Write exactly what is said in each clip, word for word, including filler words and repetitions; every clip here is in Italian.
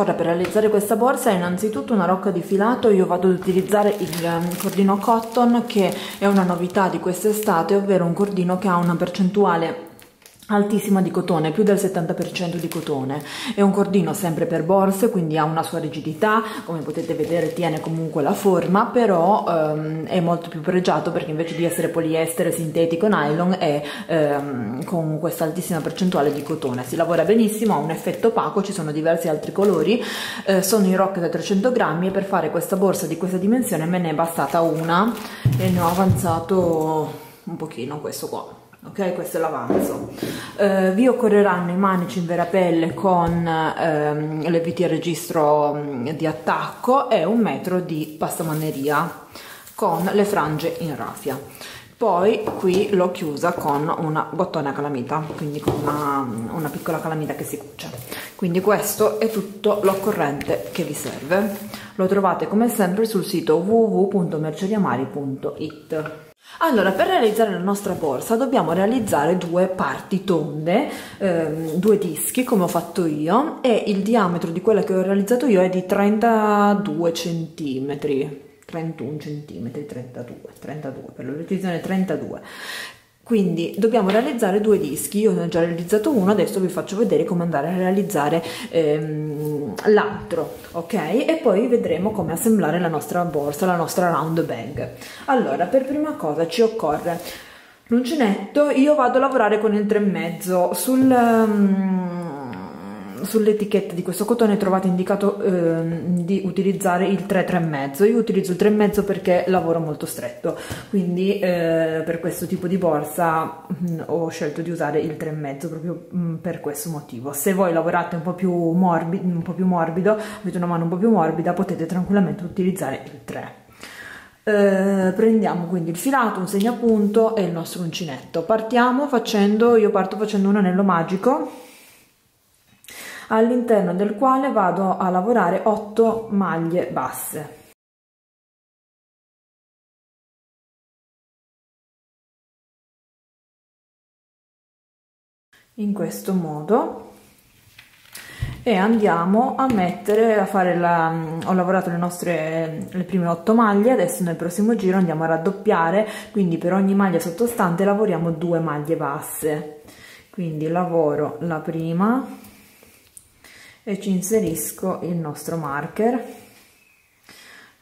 occorre per realizzare questa borsa è innanzitutto una rocca di filato. Io vado ad utilizzare il cordino cotton, che è una novità di quest'estate, ovvero un cordino che ha una percentuale altissima di cotone, più del settanta per cento di cotone. È un cordino sempre per borse, quindi ha una sua rigidità, come potete vedere tiene comunque la forma, però ehm, è molto più pregiato perché invece di essere poliestere, sintetico, nylon, è ehm, con questa altissima percentuale di cotone. Si lavora benissimo, ha un effetto opaco, ci sono diversi altri colori, eh, sono in rocche da trecento grammi e per fare questa borsa di questa dimensione me ne è bastata una e ne ho avanzato un pochino, questo qua. Ok, questo è l'avanzo. Eh, vi occorreranno i manici in vera pelle con ehm, le viti a registro mh, di attacco e un metro di pasamaneria con le frange in raffia. Poi qui l'ho chiusa con una bottone a calamita, quindi con una, una piccola calamita che si cuce. Quindi questo è tutto l'occorrente che vi serve. Lo trovate come sempre sul sito w w w punto merceria mari punto it. Allora, per realizzare la nostra borsa dobbiamo realizzare due parti tonde, ehm, due dischi come ho fatto io, e il diametro di quella che ho realizzato io è di trentadue centimetri, trentuno centimetri, trentadue, trentadue, per la precisione trentadue. Quindi dobbiamo realizzare due dischi, io ne ho già realizzato uno, adesso vi faccio vedere come andare a realizzare ehm, l'altro, ok? E poi vedremo come assemblare la nostra borsa, la nostra round bag. Allora, per prima cosa ci occorre l'uncinetto. Io vado a lavorare con il tre e mezzo, sul... Um, sull'etichetta di questo cotone trovate indicato eh, di utilizzare il tre, tre e mezzo. Io utilizzo il tre e mezzo perché lavoro molto stretto, quindi eh, per questo tipo di borsa mh, ho scelto di usare il tre e mezzo proprio mh, per questo motivo. Se voi lavorate un po' più morbido, un po' più morbido, avete una mano un po' più morbida, potete tranquillamente utilizzare il tre. Eh, prendiamo quindi il filato, un segnapunto e il nostro uncinetto. Partiamo facendo, io parto facendo un anello magico, all'interno del quale vado a lavorare otto maglie basse. In questo modo, e andiamo a mettere a fare la ho lavorato le nostre le prime otto maglie. Adesso nel prossimo giro andiamo a raddoppiare, quindi per ogni maglia sottostante lavoriamo due maglie basse. Quindi lavoro la prima e ci inserisco il nostro marker,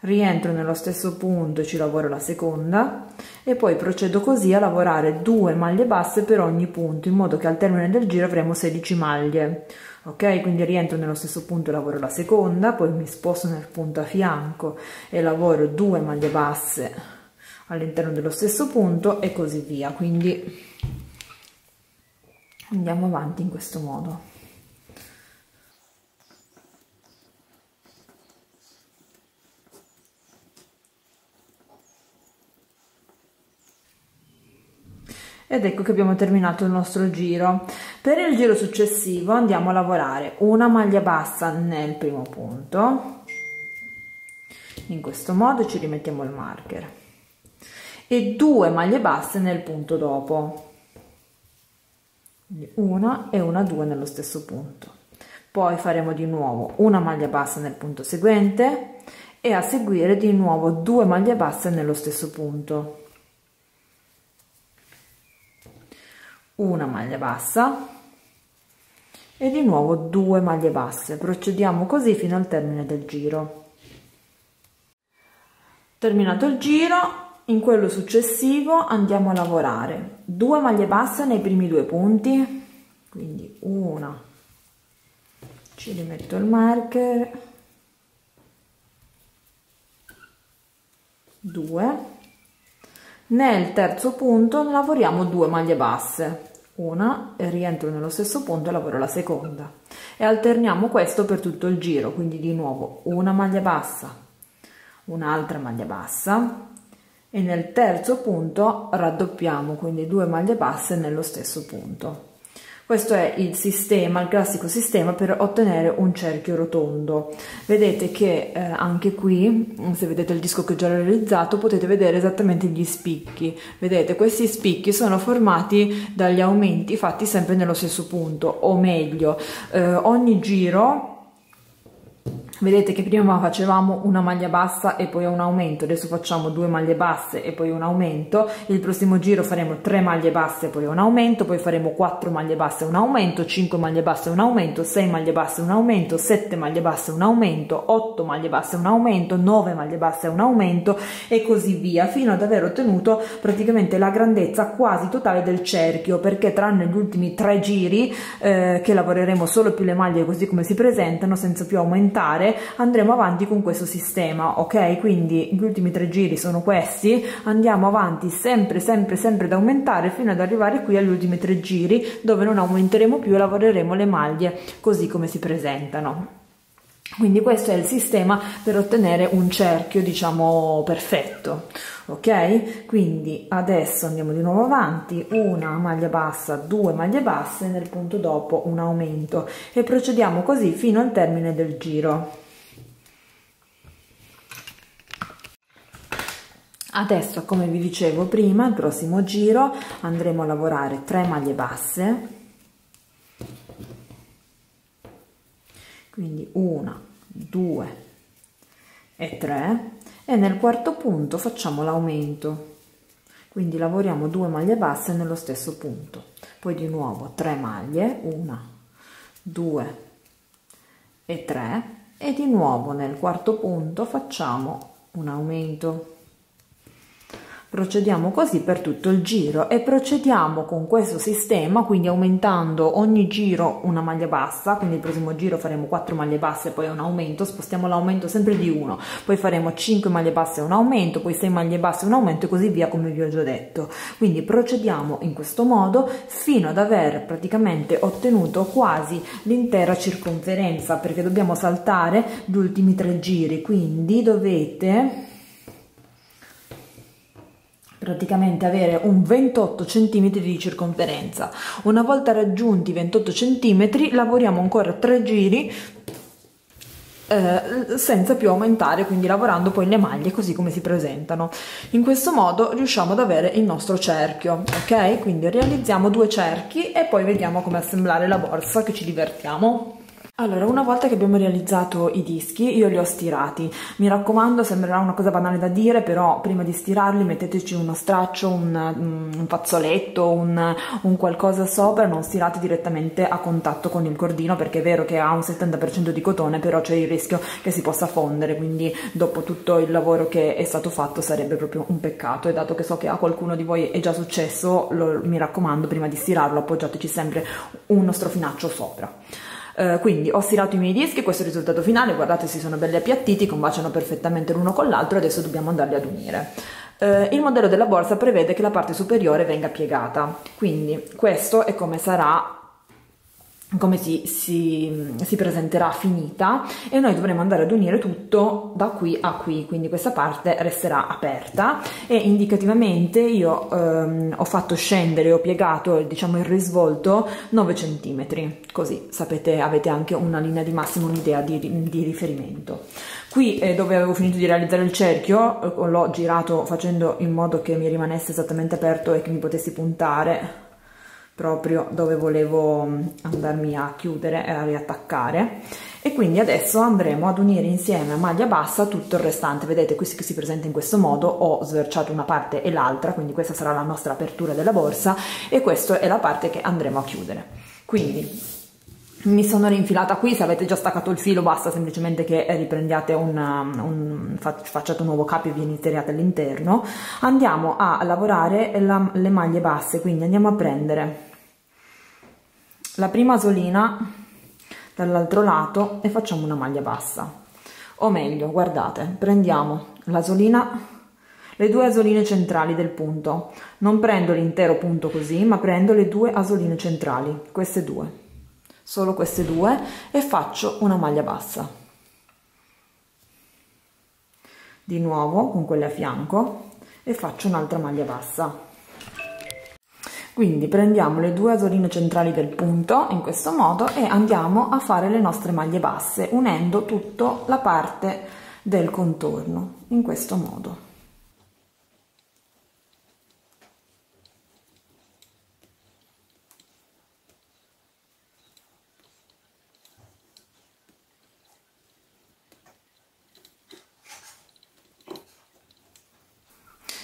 rientro nello stesso punto e ci lavoro la seconda, e poi procedo così a lavorare due maglie basse per ogni punto, in modo che al termine del giro avremo sedici maglie. Ok, quindi rientro nello stesso punto e lavoro la seconda, poi mi sposto nel punto a fianco e lavoro due maglie basse all'interno dello stesso punto e così via. Quindi andiamo avanti in questo modo. Ed ecco che abbiamo terminato il nostro giro. Per il giro successivo andiamo a lavorare una maglia bassa nel primo punto, in questo modo ci rimettiamo il marker, e due maglie basse nel punto dopo, una e una due nello stesso punto. Poi faremo di nuovo una maglia bassa nel punto seguente e a seguire di nuovo due maglie basse nello stesso punto, una maglia bassa e di nuovo due maglie basse. Procediamo così fino al termine del giro. Terminato il giro, in quello successivo andiamo a lavorare due maglie basse nei primi due punti, quindi una, ci rimetto il marker, due. Nel terzo punto lavoriamo due maglie basse, una, e rientro nello stesso punto e lavoro la seconda, e alterniamo questo per tutto il giro. Quindi di nuovo una maglia bassa, un'altra maglia bassa, e nel terzo punto raddoppiamo, quindi due maglie basse nello stesso punto. Questo è il sistema, il classico sistema per ottenere un cerchio rotondo. Vedete che eh, anche qui, se vedete il disco che ho già realizzato, potete vedere esattamente gli spicchi. Vedete, questi spicchi sono formati dagli aumenti fatti sempre nello stesso punto, o meglio, eh, ogni giro Vedete che prima facevamo una maglia bassa e poi un aumento, adesso facciamo due maglie basse e poi un aumento, il prossimo giro faremo tre maglie basse e poi un aumento, poi faremo quattro maglie basse e un aumento, cinque maglie basse e un aumento, sei maglie basse e un aumento, sette maglie basse e un aumento, otto maglie basse e un aumento, nove maglie basse e un aumento e così via, fino ad aver ottenuto praticamente la grandezza quasi totale del cerchio, perché tranne gli ultimi tre giri eh, che lavoreremo solo più le maglie così come si presentano senza più aumentare, andremo avanti con questo sistema, ok? Quindi gli ultimi tre giri sono questi, andiamo avanti sempre sempre sempre ad aumentare fino ad arrivare qui agli ultimi tre giri dove non aumenteremo più e lavoreremo le maglie così come si presentano. Quindi questo è il sistema per ottenere un cerchio, diciamo, perfetto, ok? Quindi adesso andiamo di nuovo avanti, una maglia bassa, due maglie basse, nel punto dopo un aumento e procediamo così fino al termine del giro. Adesso, come vi dicevo prima, il prossimo giro andremo a lavorare tre maglie basse. Quindi una, due e tre, e nel quarto punto facciamo l'aumento, quindi lavoriamo due maglie basse nello stesso punto, poi di nuovo tre maglie, una, due e tre, e di nuovo nel quarto punto facciamo un aumento. Procediamo così per tutto il giro e procediamo con questo sistema, quindi aumentando ogni giro una maglia bassa, quindi il prossimo giro faremo quattro maglie basse e poi un aumento, spostiamo l'aumento sempre di uno, poi faremo cinque maglie basse e un aumento, poi sei maglie basse e un aumento e così via, come vi ho già detto. Quindi procediamo in questo modo fino ad aver praticamente ottenuto quasi l'intera circonferenza, perché dobbiamo saltare gli ultimi tre giri, quindi dovete praticamente avere un ventotto centimetri di circonferenza. Una volta raggiunti i ventotto centimetri lavoriamo ancora tre giri eh, senza più aumentare, quindi lavorando poi le maglie così come si presentano. In questo modo riusciamo ad avere il nostro cerchio, ok? Quindi realizziamo due cerchi e poi vediamo come assemblare la borsa, che ci divertiamo. Allora, una volta che abbiamo realizzato i dischi, io li ho stirati. Mi raccomando, sembrerà una cosa banale da dire, però prima di stirarli metteteci uno straccio, un, un fazzoletto, un, un qualcosa sopra, non stirate direttamente a contatto con il cordino, perché è vero che ha un settanta per cento di cotone, però c'è il rischio che si possa fondere, quindi dopo tutto il lavoro che è stato fatto sarebbe proprio un peccato, e dato che so che a qualcuno di voi è già successo, lo, mi raccomando, prima di stirarlo appoggiateci sempre uno strofinaccio sopra. Uh, quindi ho stirato i miei dischi, questo è il risultato finale, guardate, si sono belli appiattiti, combaciano perfettamente l'uno con l'altro, adesso dobbiamo andarli ad unire. Uh, il modello della borsa prevede che la parte superiore venga piegata, quindi questo è come sarà, come si, si, si presenterà finita, e noi dovremo andare ad unire tutto da qui a qui, quindi questa parte resterà aperta e indicativamente io ehm, ho fatto scendere, ho piegato, diciamo, il risvolto nove centimetri, così sapete, avete anche una linea di massima, un'idea di, di riferimento. Qui eh, dove avevo finito di realizzare il cerchio l'ho girato facendo in modo che mi rimanesse esattamente aperto e che mi potessi puntare proprio dove volevo andarmi a chiudere e a riattaccare, e quindi adesso andremo ad unire insieme a maglia bassa tutto il restante. Vedete, qui si presenta in questo modo, ho sverciato una parte e l'altra, quindi questa sarà la nostra apertura della borsa e questa è la parte che andremo a chiudere. Quindi mi sono rinfilata qui, se avete già staccato il filo basta semplicemente che riprendiate un, un facciate un nuovo capo e vi iniziate all'interno. Andiamo a lavorare la, le maglie basse, quindi andiamo a prendere la prima asolina dall'altro lato e facciamo una maglia bassa, o meglio, guardate, prendiamo l'asolina, le due asoline centrali del punto, non prendo l'intero punto così, ma prendo le due asoline centrali, queste due, solo queste due, e faccio una maglia bassa di nuovo con quelle a fianco e faccio un'altra maglia bassa. Quindi prendiamo le due asoline centrali del punto in questo modo e andiamo a fare le nostre maglie basse unendo tutta la parte del contorno in questo modo.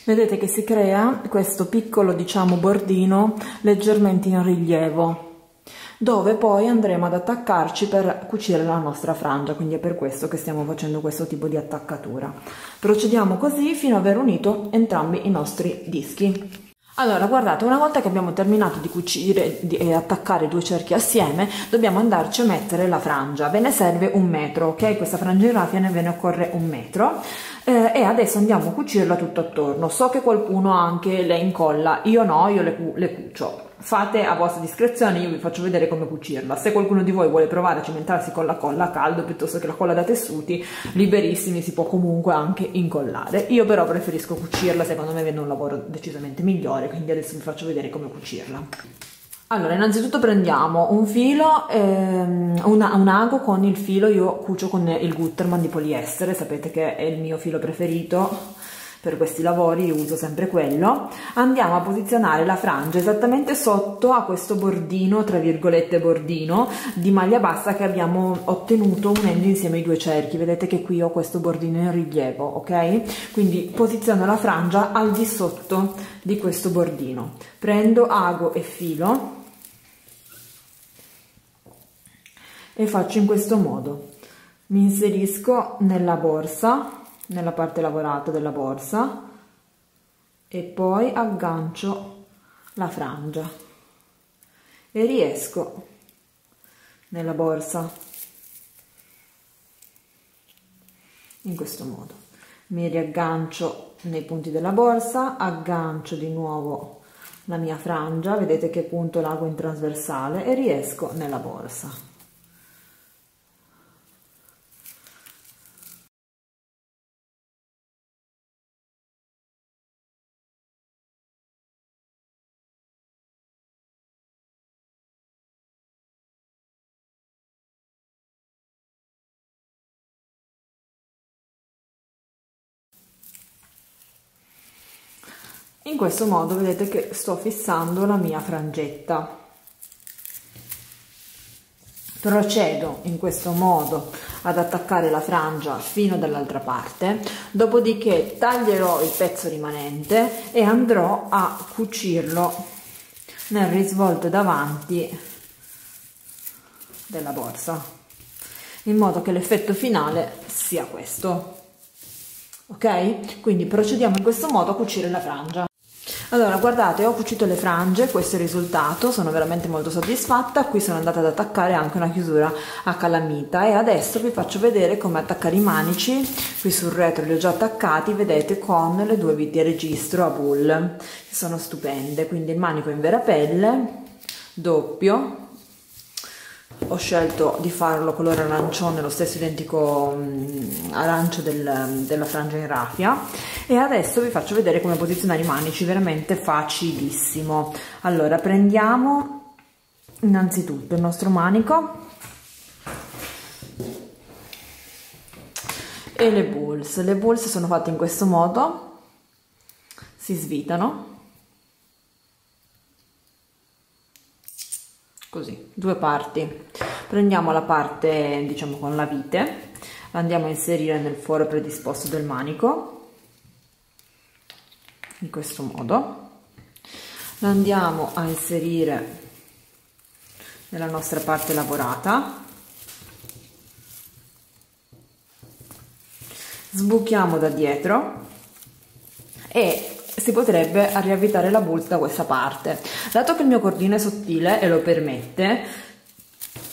vedete che si crea questo piccolo, diciamo, bordino leggermente in rilievo, dove poi andremo ad attaccarci per cucire la nostra frangia. Quindi è per questo che stiamo facendo questo tipo di attaccatura. Procediamo così fino ad aver unito entrambi i nostri dischi. Allora, guardate, una volta che abbiamo terminato di cucire e attaccare due cerchi assieme, dobbiamo andarci a mettere la frangia. Ve ne serve un metro, ok? Questa frangia in raffia ve ne occorre un metro. Eh, e adesso andiamo a cucirla tutto attorno. So che qualcuno anche le incolla, io no, io le, cu le cucio. Fate a vostra discrezione, io vi faccio vedere come cucirla. Se qualcuno di voi vuole provare a cimentarsi con la colla a caldo piuttosto che la colla da tessuti, liberissimi, si può comunque anche incollare. Io però preferisco cucirla, secondo me viene un lavoro decisamente migliore, quindi adesso vi faccio vedere come cucirla. Allora, innanzitutto prendiamo un filo, ehm, una, un ago. Con il filo io cucio con il Gutterman di poliestere, sapete che è il mio filo preferito. Per questi lavori io uso sempre quello. Andiamo a posizionare la frangia esattamente sotto a questo bordino, tra virgolette bordino, di maglia bassa che abbiamo ottenuto unendo insieme i due cerchi. Vedete che qui ho questo bordino in rilievo, ok? Quindi posiziono la frangia al di sotto di questo bordino. Prendo ago e filo e faccio in questo modo. Mi inserisco nella borsa, nella parte lavorata della borsa, e poi aggancio la frangia e riesco nella borsa in questo modo. Mi riaggancio nei punti della borsa, aggancio di nuovo la mia frangia, vedete che punto l'ago in trasversale, e riesco nella borsa. In questo modo vedete che sto fissando la mia frangetta. Procedo in questo modo ad attaccare la frangia fino dall'altra parte, dopodiché taglierò il pezzo rimanente e andrò a cucirlo nel risvolto davanti della borsa, in modo che l'effetto finale sia questo. Ok? Quindi procediamo in questo modo a cucire la frangia. Allora, guardate, ho cucito le frange, questo è il risultato, sono veramente molto soddisfatta. Qui sono andata ad attaccare anche una chiusura a calamita e adesso vi faccio vedere come attaccare i manici. Qui sul retro li ho già attaccati, vedete, con le due viti a registro a bull, che sono stupende. Quindi il manico in vera pelle, doppio. Ho scelto di farlo colore arancione, lo stesso identico arancio del, della frangia in raffia, e adesso vi faccio vedere come posizionare i manici, veramente facilissimo. Allora, prendiamo innanzitutto il nostro manico e le bulls. Le bulls sono fatte in questo modo, si svitano così, due parti. Prendiamo la parte, diciamo, con la vite, la andiamo a inserire nel foro predisposto del manico in questo modo, la andiamo a inserire nella nostra parte lavorata, sbuchiamo da dietro e si potrebbe riavvitare la bull da questa parte. Dato che il mio cordino è sottile e lo permette,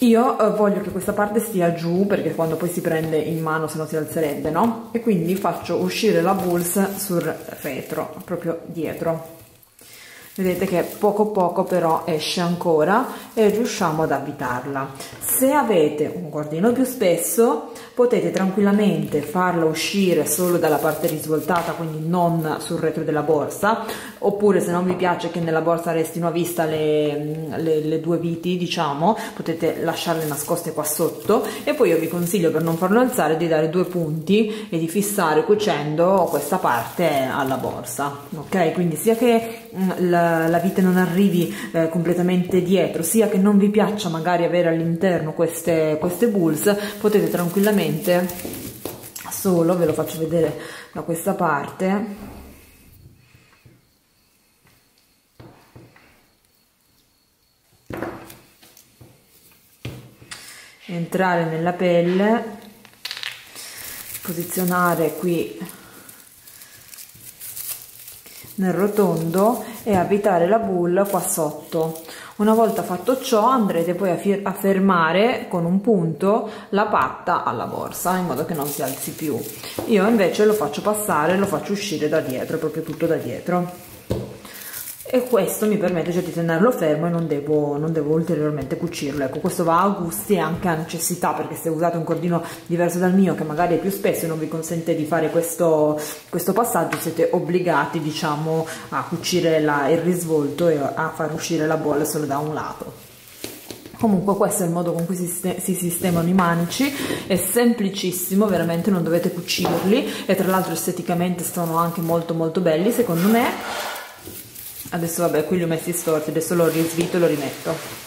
io voglio che questa parte stia giù, perché quando poi si prende in mano se no si alzerebbe, no? E quindi faccio uscire la bull sul retro, proprio dietro. Vedete che poco poco però esce ancora e riusciamo ad avvitarla. Se avete un cordino più spesso potete tranquillamente farla uscire solo dalla parte risvoltata, quindi non sul retro della borsa, oppure se non vi piace che nella borsa restino a vista le, le, le due viti, diciamo, potete lasciarle nascoste qua sotto. E poi io vi consiglio, per non farlo alzare, di dare due punti e di fissare cucendo questa parte alla borsa, ok? Quindi sia che la la vite non arrivi eh, completamente dietro, sia che non vi piaccia magari avere all'interno queste, queste bulls, potete tranquillamente solo, ve lo faccio vedere da questa parte, entrare nella pelle, posizionare qui nel rotondo e avvitare la bulla qua sotto. Una volta fatto ciò andrete poi a, a fermare con un punto la patta alla borsa in modo che non si alzi più. Io invece lo faccio passare, lo faccio uscire da dietro, proprio tutto da dietro, e questo mi permette cioè di tenerlo fermo e non devo, non devo ulteriormente cucirlo. Ecco, questo va a gusti e anche a necessità, perché se usate un cordino diverso dal mio, che magari è più spesso e non vi consente di fare questo, questo passaggio, siete obbligati, diciamo, a cucire la, il risvolto e a far uscire la bolla solo da un lato. Comunque questo è il modo con cui si sistemano i manici, è semplicissimo, veramente non dovete cucirli, e tra l'altro esteticamente sono anche molto molto belli secondo me. Adesso vabbè, qui li ho messi storti, adesso lo risvito e lo rimetto.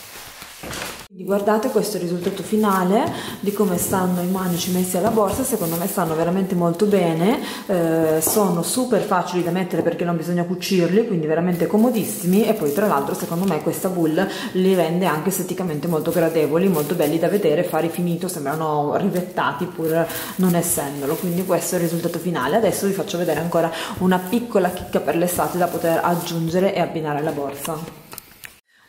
Guardate, questo è il risultato finale di come stanno i manici messi alla borsa. Secondo me stanno veramente molto bene, eh, sono super facili da mettere perché non bisogna cucirli, quindi veramente comodissimi, e poi tra l'altro secondo me questa bull li rende anche esteticamente molto gradevoli, molto belli da vedere, fa rifinito, sembrano rivettati pur non essendolo. Quindi questo è il risultato finale. Adesso vi faccio vedere ancora una piccola chicca per l'estate da poter aggiungere e abbinare alla borsa.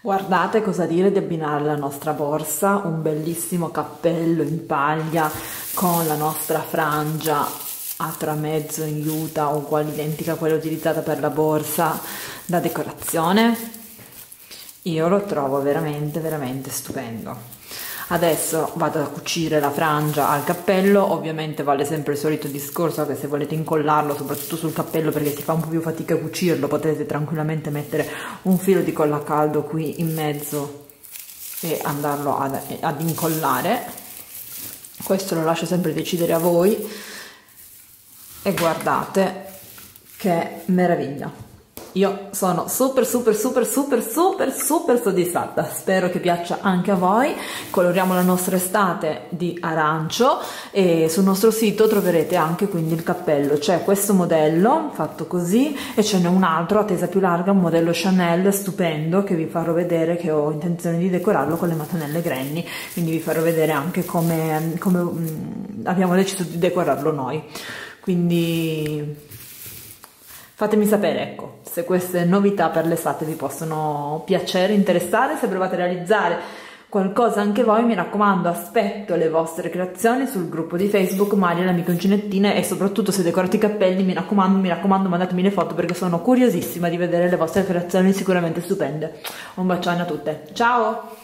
Guardate cosa dire di abbinare alla nostra borsa un bellissimo cappello in paglia con la nostra frangia a tramezzo in juta, uguale identica a quella utilizzata per la borsa da decorazione. Io lo trovo veramente veramente stupendo. Adesso vado a cucire la frangia al cappello. Ovviamente vale sempre il solito discorso che se volete incollarlo, soprattutto sul cappello perché si fa un po' più fatica a cucirlo, potete tranquillamente mettere un filo di colla a caldo qui in mezzo e andarlo ad, ad incollare. Questo lo lascio sempre decidere a voi, e guardate che meraviglia. Io sono super super super super super super soddisfatta, spero che piaccia anche a voi. Coloriamo la nostra estate di arancio, e sul nostro sito troverete anche quindi il cappello. C'è questo modello fatto così e ce n'è un altro a tesa più larga, un modello Chanel stupendo, che vi farò vedere, che ho intenzione di decorarlo con le mattonelle granny, quindi vi farò vedere anche come, come abbiamo deciso di decorarlo noi. Quindi fatemi sapere, ecco, se queste novità per l'estate vi possono piacere, interessare. Se provate a realizzare qualcosa anche voi, mi raccomando, aspetto le vostre creazioni sul gruppo di Facebook Maria l'amica uncinettina, e soprattutto se decorate i cappelli, mi raccomando, mi raccomando, mandatemi le foto perché sono curiosissima di vedere le vostre creazioni sicuramente stupende. Un bacione a tutte, ciao!